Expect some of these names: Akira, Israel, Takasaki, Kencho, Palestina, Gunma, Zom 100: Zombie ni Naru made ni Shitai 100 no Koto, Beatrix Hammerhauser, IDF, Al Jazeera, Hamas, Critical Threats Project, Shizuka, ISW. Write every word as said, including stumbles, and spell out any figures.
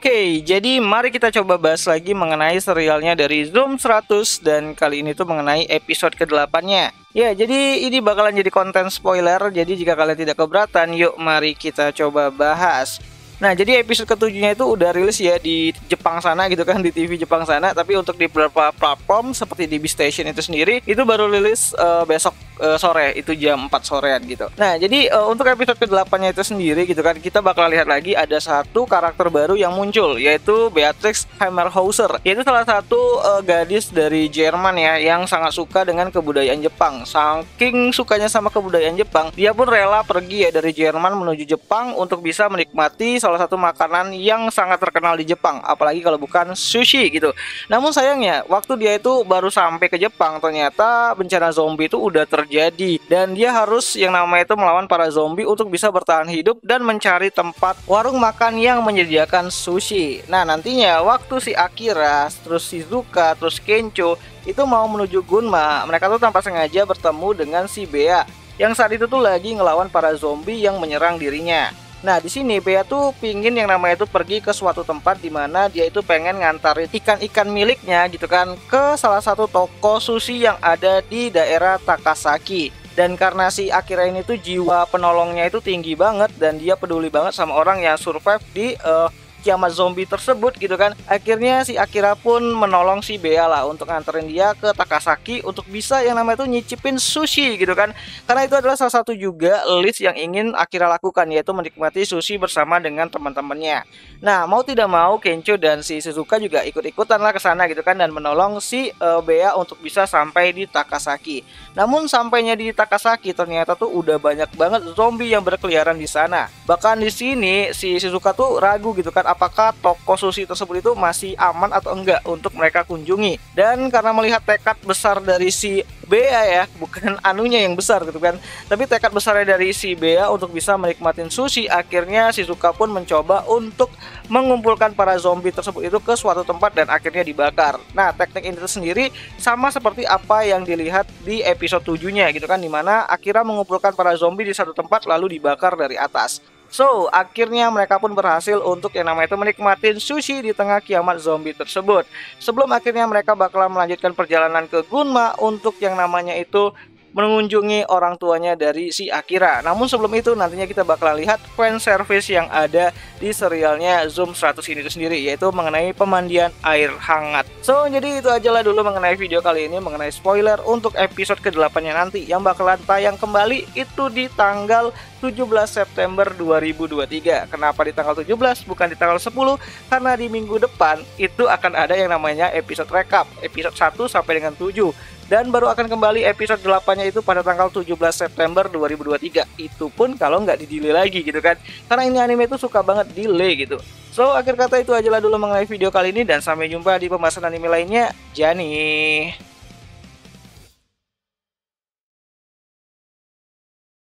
Oke, jadi mari kita coba bahas lagi mengenai serialnya dari Zom seratus, dan kali ini tuh mengenai episode kedelapannya. Ya, jadi ini bakalan jadi konten spoiler, jadi jika kalian tidak keberatan, yuk mari kita coba bahas. Nah, jadi episode ketujuhnya itu udah rilis ya di Jepang sana gitu kan, di T V Jepang sana. Tapi untuk di beberapa platform seperti di B Station itu sendiri, itu baru rilis uh, besok uh, sore, itu jam empat sorean gitu. Nah, jadi uh, untuk episode kedelapannya itu sendiri gitu kan, kita bakal lihat lagi ada satu karakter baru yang muncul, yaitu Beatrix Hammerhauser. Yaitu salah satu uh, gadis dari Jerman ya, yang sangat suka dengan kebudayaan Jepang. Saking sukanya sama kebudayaan Jepang, dia pun rela pergi ya dari Jerman menuju Jepang untuk bisa menikmati salah satu makanan yang sangat terkenal di Jepang, apalagi kalau bukan sushi gitu. Namun sayangnya, waktu dia itu baru sampai ke Jepang, ternyata bencana zombie itu udah terjadi, dan dia harus yang namanya itu melawan para zombie untuk bisa bertahan hidup dan mencari tempat warung makan yang menyediakan sushi. Nah, nantinya waktu si Akira, terus Shizuka, terus Kencho itu mau menuju Gunma, mereka tuh tanpa sengaja bertemu dengan si Bea yang saat itu tuh lagi ngelawan para zombie yang menyerang dirinya. Nah, di sini Bea tuh pingin yang namanya itu pergi ke suatu tempat di mana dia itu pengen ngantarin ikan-ikan miliknya gitu kan ke salah satu toko sushi yang ada di daerah Takasaki. Dan karena si Akira ini tuh jiwa penolongnya itu tinggi banget, dan dia peduli banget sama orang yang survive di uh, kiamat zombie tersebut gitu kan, akhirnya si Akira pun menolong si Bea lah untuk nganterin dia ke Takasaki untuk bisa yang namanya itu nyicipin sushi gitu kan, karena itu adalah salah satu juga list yang ingin Akira lakukan, yaitu menikmati sushi bersama dengan teman-temannya. Nah, mau tidak mau Kencho dan si Shizuka juga ikut-ikutan lah ke sana gitu kan, dan menolong si uh, Bea untuk bisa sampai di Takasaki. Namun sampainya di Takasaki, ternyata tuh udah banyak banget zombie yang berkeliaran di sana. Bahkan di sini si Shizuka tuh ragu gitu kan, apakah toko sushi tersebut itu masih aman atau enggak untuk mereka kunjungi. Dan karena melihat tekad besar dari si Bea ya, bukan anunya yang besar gitu kan, tapi tekad besarnya dari si Bea untuk bisa menikmatin sushi, akhirnya Shizuka pun mencoba untuk mengumpulkan para zombie tersebut itu ke suatu tempat dan akhirnya dibakar. Nah, teknik ini sendiri sama seperti apa yang dilihat di episode tujuhnya gitu kan, dimana Akira mengumpulkan para zombie di satu tempat lalu dibakar dari atas. So, akhirnya mereka pun berhasil untuk yang namanya itu menikmatin sushi di tengah kiamat zombie tersebut. Sebelum akhirnya mereka bakalan melanjutkan perjalanan ke Gunma untuk yang namanya itu mengunjungi orang tuanya dari si Akira. Namun sebelum itu, nantinya kita bakalan lihat fan service yang ada di serialnya Zom seratus ini itu sendiri, yaitu mengenai pemandian air hangat. So, jadi itu ajalah dulu mengenai video kali ini, mengenai spoiler untuk episode kedelapannya nanti, yang bakalan tayang kembali itu di tanggal tujuh belas September dua ribu dua puluh tiga. Kenapa di tanggal tujuh belas bukan di tanggal sepuluh? Karena di minggu depan itu akan ada yang namanya episode recap, episode satu sampai dengan tujuh, dan baru akan kembali episode delapannya itu pada tanggal tujuh belas September dua ribu dua puluh tiga. Itu pun kalau nggak di-delay lagi gitu kan, karena ini anime itu suka banget delay gitu. So, akhir kata itu ajalah dulu mengenai video kali ini, dan sampai jumpa di pembahasan anime lainnya. Jani.